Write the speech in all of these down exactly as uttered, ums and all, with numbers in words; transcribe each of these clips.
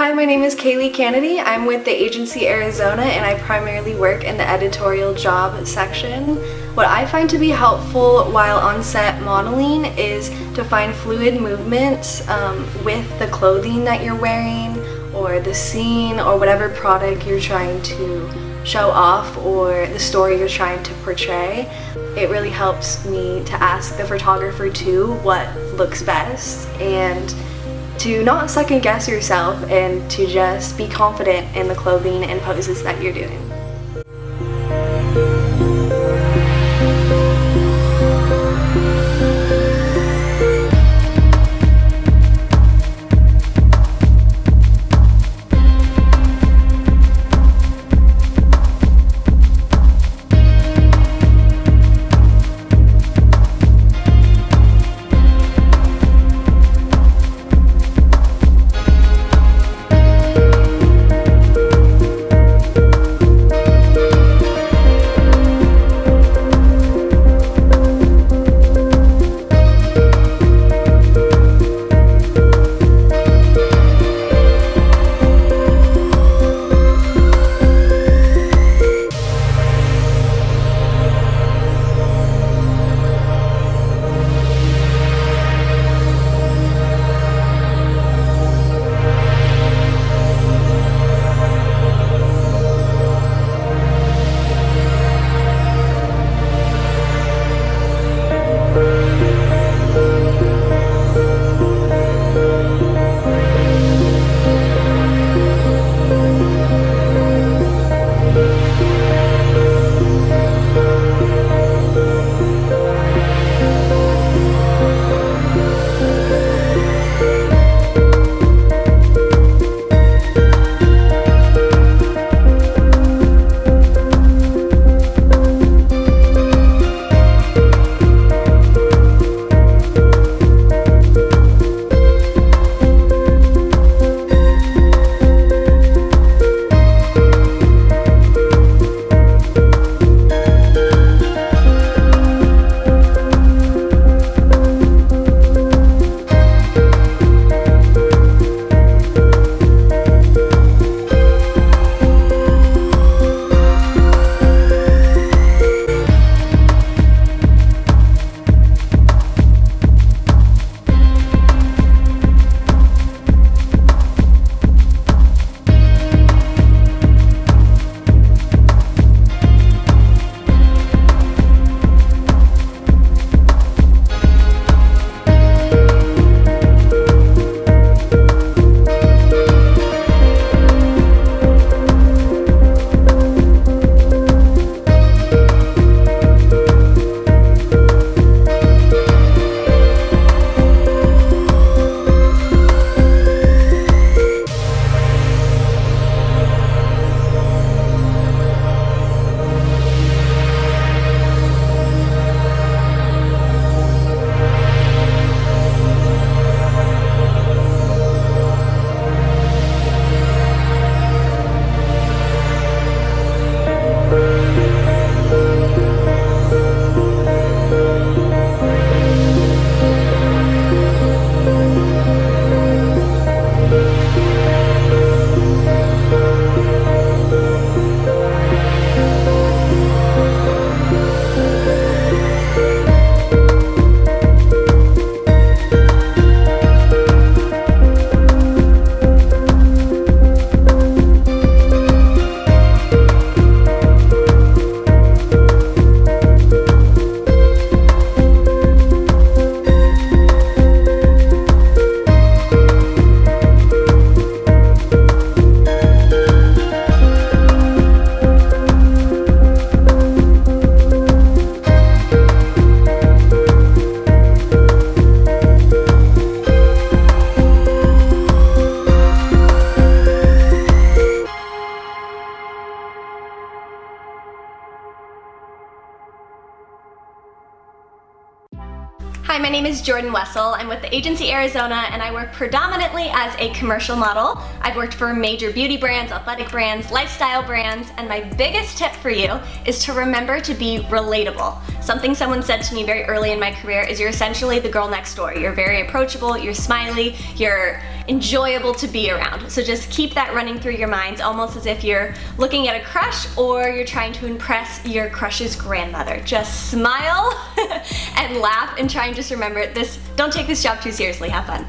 Hi, my name is Kailee Cannady. I'm with The Agency Arizona and I primarily work in the editorial job section. What I find to be helpful while on set modeling is to find fluid movements um, with the clothing that you're wearing or the scene or whatever product you're trying to show off or the story you're trying to portray. It really helps me to ask the photographer too what looks best and to not second guess yourself and to just be confident in the clothing and poses that you're doing. Hi, my name is Jordan Wessel. I'm with The Agency Arizona and I work predominantly as a commercial model. I've worked for major beauty brands, athletic brands, lifestyle brands, and my biggest tip for you is to remember to be relatable. Something someone said to me very early in my career is you're essentially the girl next door. You're very approachable, you're smiley, you're enjoyable to be around. So just keep that running through your minds, almost as if you're looking at a crush or you're trying to impress your crush's grandmother. Just smile and laugh and try and just remember this, don't take this job too seriously, have fun.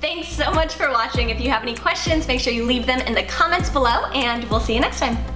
Thanks so much for watching. If you have any questions, make sure you leave them in the comments below, and we'll see you next time.